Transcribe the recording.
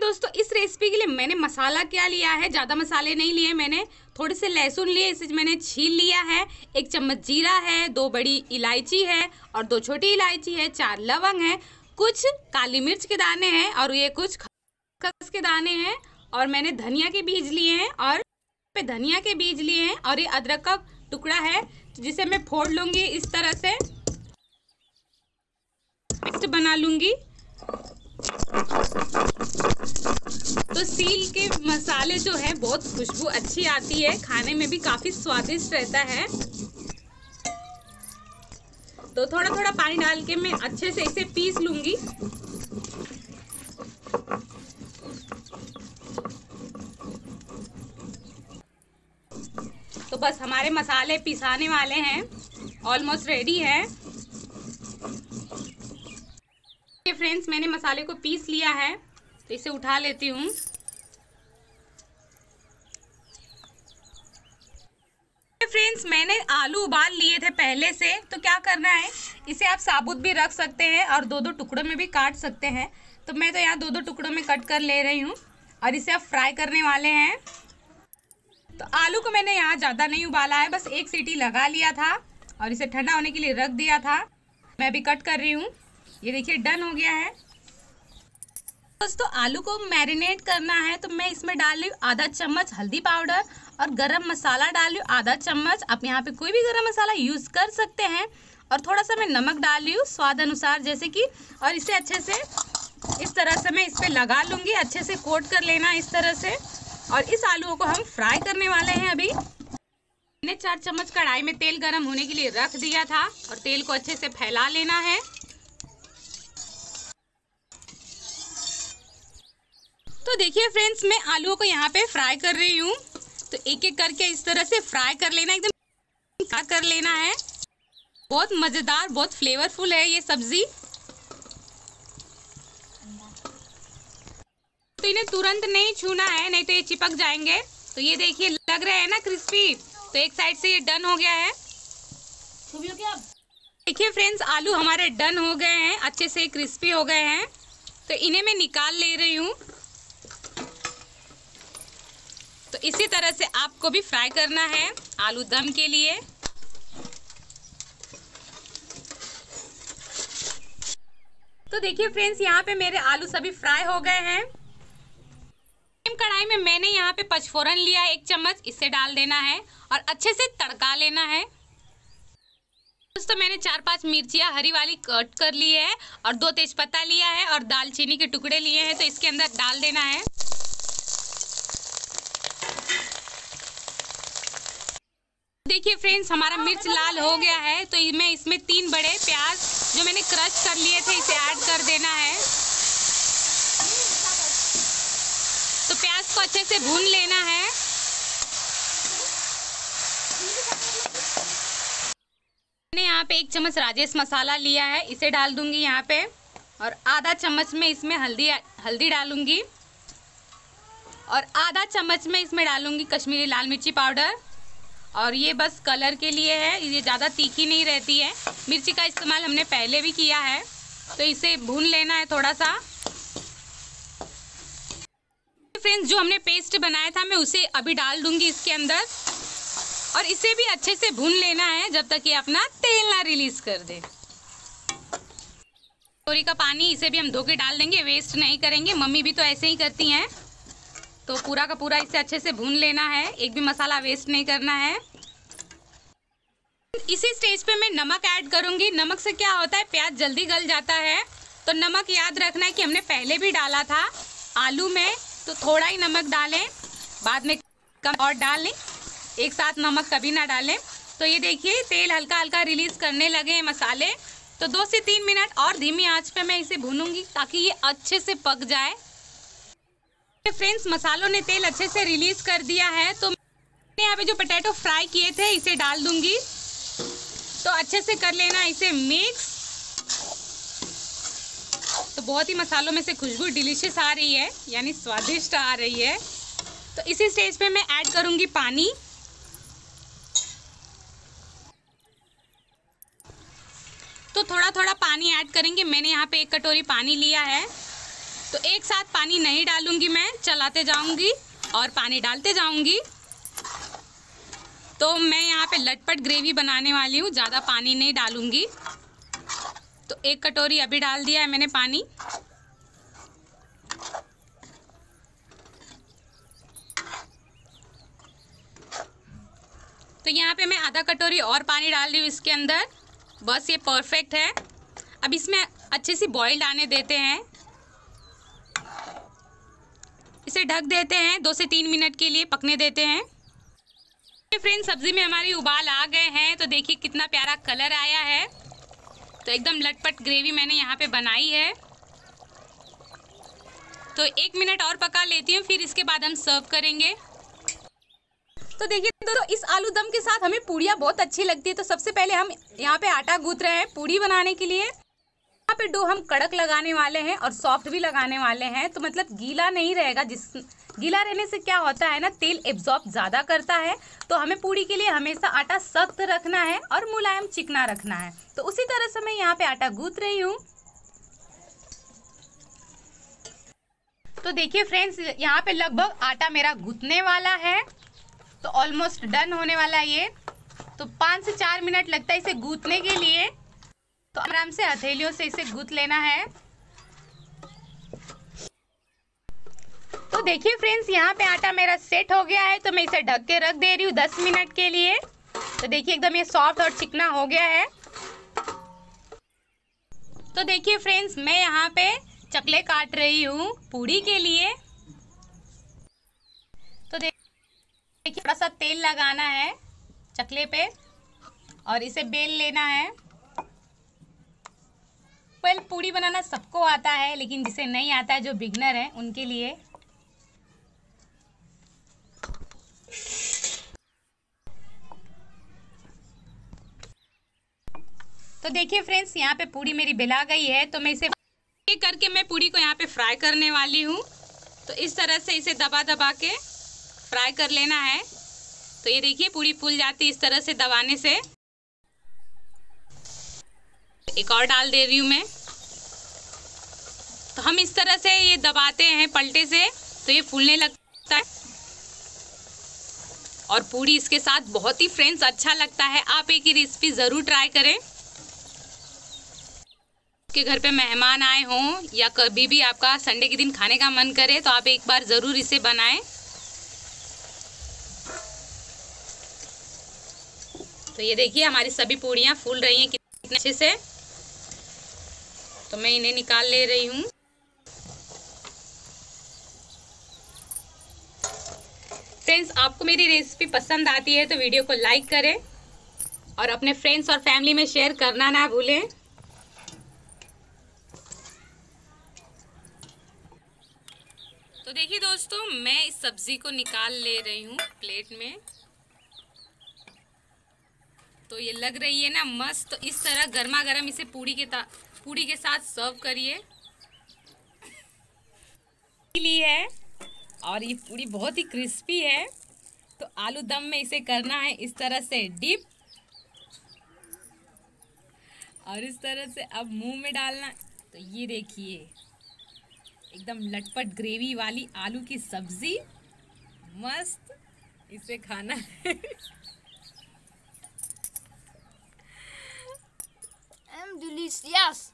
दोस्तों इस रेसिपी के लिए मैंने मसाला क्या लिया है, ज़्यादा मसाले नहीं लिए मैंने, थोड़े से लहसुन लिए, इसे मैंने छील लिया है, 1 चम्मच जीरा है, 2 बड़ी इलायची है और 2 छोटी इलायची है, 4 लवंग है, कुछ काली मिर्च के दाने हैं और ये कुछ खसखस के दाने हैं और मैंने धनिया के बीज लिए हैं और धनिया के बीज लिए हैं और ये अदरक का टुकड़ा है जिसे मैं फोड़ लूँगी, इस तरह से पेस्ट बना लूँगी। तो सील के मसाले जो है बहुत खुशबू अच्छी आती है, खाने में भी काफ़ी स्वादिष्ट रहता है। तो थोड़ा थोड़ा पानी डाल के मैं अच्छे से इसे पीस लूँगी। तो बस हमारे मसाले पिसाने वाले हैं, ऑलमोस्ट रेडी है। ये फ्रेंड्स मैंने मसाले को पीस लिया है तो इसे उठा लेती हूँ। फ्रेंड्स मैंने आलू उबाल लिए थे पहले से, तो क्या करना है, इसे आप साबुत भी रख सकते हैं और 2-2 टुकड़ों में भी काट सकते हैं। तो मैं तो यहाँ 2-2 टुकड़ों में कट कर ले रही हूँ और इसे आप फ्राई करने वाले हैं। तो आलू को मैंने यहाँ ज़्यादा नहीं उबाला है, बस 1 सीटी लगा लिया था और इसे ठंडा होने के लिए रख दिया था। मैं अभी कट कर रही हूँ, ये देखिए डन हो गया है। दोस्तों आलू को मैरिनेट करना है तो मैं इसमें डाल रही हूँ 1/2 चम्मच हल्दी पाउडर और गरम मसाला डाल रही हूँ 1/2 चम्मच। आप यहाँ पे कोई भी गरम मसाला यूज़ कर सकते हैं और थोड़ा सा मैं नमक डाल रही हूँ स्वाद अनुसार, जैसे कि, और इसे अच्छे से इस तरह से मैं इस पर लगा लूँगी, अच्छे से कोट कर लेना इस तरह से। और इस आलूओं को हम फ्राई करने वाले हैं। अभी मैंने 4 चम्मच कढ़ाई में तेल गरम होने के लिए रख दिया था और तेल को अच्छे से फैला लेना है। तो देखिए फ्रेंड्स मैं आलूओं को यहाँ पे फ्राई कर रही हूँ, तो एक एक करके इस तरह से फ्राई कर लेना, एकदम फ्राई कर लेना है। बहुत मज़ेदार, बहुत फ्लेवरफुल है ये सब्ज़ी। तो इन्हें तुरंत नहीं छूना है, नहीं तो ये चिपक जाएंगे। तो ये देखिए लग रहा है ना क्रिस्पी, तो एक साइड से ये डन हो गया है। देखिए फ्रेंड्स आलू हमारे डन हो गए हैं, अच्छे से क्रिस्पी हो गए हैं। तो इन्हें मैं निकाल ले रही हूँ। तो इसी तरह से आपको भी फ्राई करना है आलू दम के लिए। तो देखिए फ्रेंड्स यहाँ पे मेरे आलू सभी फ्राई हो गए हैं। कढ़ाई में मैंने यहाँ पे पचफोरन लिया है 1 चम्मच, इसे डाल देना है और अच्छे से तड़का लेना है। दोस्तों मैंने 4-5 मिर्चियाँ हरी वाली कट कर ली है और 2 तेजपत्ता लिया है और दालचीनी के टुकड़े लिए हैं, तो इसके अंदर डाल देना है। देखिए फ्रेंड्स हमारा मिर्च लाल हो गया है, तो मैं इसमें 3 बड़े प्याज जो मैंने क्रश कर लिए थे इसे ऐड कर देना है। तो प्याज को अच्छे से भून लेना है। मैंने यहाँ पे 1 चम्मच राजेश मसाला लिया है, इसे डाल दूंगी यहाँ पे और 1/2 चम्मच में इसमें हल्दी डालूंगी और 1/2 चम्मच में इसमें डालूंगी कश्मीरी लाल मिर्ची पाउडर। और ये बस कलर के लिए है, ये ज़्यादा तीखी नहीं रहती है, मिर्ची का इस्तेमाल हमने पहले भी किया है। तो इसे भून लेना है थोड़ा सा। फ्रेंड्स जो हमने पेस्ट बनाया था मैं उसे अभी डाल दूंगी इसके अंदर और इसे भी अच्छे से भून लेना है जब तक ये अपना तेल ना रिलीज कर दे। तोरी का पानी इसे भी हम धो के डाल देंगे, वेस्ट नहीं करेंगे, मम्मी भी तो ऐसे ही करती हैं। तो पूरा का पूरा इसे अच्छे से भून लेना है, एक भी मसाला वेस्ट नहीं करना है। इसी स्टेज पे मैं नमक ऐड करूंगी। नमक से क्या होता है, प्याज जल्दी गल जाता है। तो नमक याद रखना है कि हमने पहले भी डाला था आलू में, तो थोड़ा ही नमक डालें, बाद में कम और डाल लें, एक साथ नमक कभी ना डालें। तो ये देखिए तेल हल्का हल्का रिलीज़ करने लगे हैं मसाले। तो 2 से 3 मिनट और धीमी आंच पे मैं इसे भूनूंगी ताकि ये अच्छे से पक जाए। फ्रेंड्स मसालों ने तेल अच्छे से रिलीज़ कर दिया है, तो मैंने यहाँ पे जो पोटैटो फ्राई किए थे इसे डाल दूँगी। तो अच्छे से कर लेना इसे मिक्स। तो बहुत ही मसालों में से खुशबू डिलीशियस आ रही है, यानी स्वादिष्ट आ रही है। तो इसी स्टेज पे मैं ऐड करूंगी पानी। तो थोड़ा थोड़ा पानी ऐड करेंगे। मैंने यहाँ पे 1 कटोरी पानी लिया है तो एक साथ पानी नहीं डालूंगी मैं, चलाते जाऊंगी और पानी डालते जाऊंगी। तो मैं यहाँ पे लटपट ग्रेवी बनाने वाली हूँ, ज़्यादा पानी नहीं डालूंगी। तो एक कटोरी अभी डाल दिया है मैंने पानी। तो यहाँ पे मैं आधा कटोरी और पानी डाल रही हूँ इसके अंदर, बस ये परफेक्ट है। अब इसमें अच्छे से बॉइल्ड आने देते हैं, इसे ढक देते हैं, 2 से 3 मिनट के लिए पकने देते हैं। फ्रेंड्स, सब्जी में हमारी उबाल आ गए हैं, तो देखिए कितना प्यारा कलर आया है। तो एकदम लटपट ग्रेवी मैंने यहाँ पे बनाई है। तो 1 मिनट और पका लेती हूँ, फिर इसके बाद हम सर्व करेंगे। तो देखिए दोस्तों, इस आलू दम के साथ हमें पूड़ियाँ बहुत अच्छी लगती है। तो सबसे पहले हम यहाँ पे आटा गूंथ रहे हैं पूड़ी बनाने के लिए। यहाँ पे डो हम कड़क लगाने वाले हैं और सॉफ्ट भी लगाने वाले हैं, तो मतलब गीला नहीं रहेगा। गीला रहने से क्या होता है ना, तेल एब्जॉर्ब ज़्यादा करता है। तो हमें पूड़ी के लिए हमेशा आटा सख्त रखना है और मुलायम चिकना रखना है। तो उसी तरह से मैं यहाँ पे आटा गूंथ रही हूँ। तो देखिए फ्रेंड्स, यहाँ पे लगभग आटा मेरा गूंथने वाला है, तो ऑलमोस्ट डन होने वाला है ये। तो 5 से 4 मिनट लगता है इसे गूंथने के लिए। तो आराम से हथेलियों से इसे गूंथ लेना है। तो देखिए फ्रेंड्स, यहाँ पे आटा मेरा सेट हो गया है, तो मैं इसे ढक के रख दे रही हूँ 10 मिनट के लिए। तो देखिए एकदम ये सॉफ्ट और चिकना हो गया है। तो देखिए फ्रेंड्स, मैं यहाँ पे चकले काट रही हूँ पूड़ी के लिए। तो देखिए थोड़ा सा तेल लगाना है चकले पे और इसे बेल लेना है। वेल, पूड़ी बनाना सबको आता है, लेकिन जिसे नहीं आता है, जो बिगनर है, उनके लिए। तो देखिए फ्रेंड्स, यहाँ पे पूड़ी मेरी बेला गई है, तो मैं इसे एक करके मैं पूड़ी को यहाँ पे फ्राई करने वाली हूँ। तो इस तरह से इसे दबा दबा के फ्राई कर लेना है। तो ये देखिए पूड़ी फूल जाती है इस तरह से दबाने से। एक और डाल दे रही हूँ मैं। तो हम इस तरह से ये दबाते हैं पलटे से, तो ये फूलने लगता है और पूड़ी इसके साथ बहुत ही फ्रेंड्स अच्छा लगता है। आप एक ही रेसिपी ज़रूर ट्राई करें। आपके घर पे मेहमान आए हों या कभी भी आपका संडे के दिन खाने का मन करे, तो आप एक बार ज़रूर इसे बनाएं। तो ये देखिए हमारी सभी पूड़ियाँ फूल रही हैं कितने अच्छे से। तो मैं इन्हें निकाल ले रही हूँ। फ्रेंड्स, आपको मेरी रेसिपी पसंद आती है तो वीडियो को लाइक करें और अपने फ्रेंड्स और फैमिली में शेयर करना ना भूलें। तो देखिए दोस्तों, मैं इस सब्जी को निकाल ले रही हूँ प्लेट में। तो ये लग रही है ना मस्त। तो इस तरह गर्मा गर्म इसे पूड़ी के साथ सर्व करिए लिए है। और ये पूड़ी बहुत ही क्रिस्पी है। तो आलू दम में इसे करना है इस तरह से डिप, और इस तरह से अब मुंह में डालना। तो ये देखिए एकदम लटपट ग्रेवी वाली आलू की सब्जी, मस्त इसे खाना है। I'm delicious.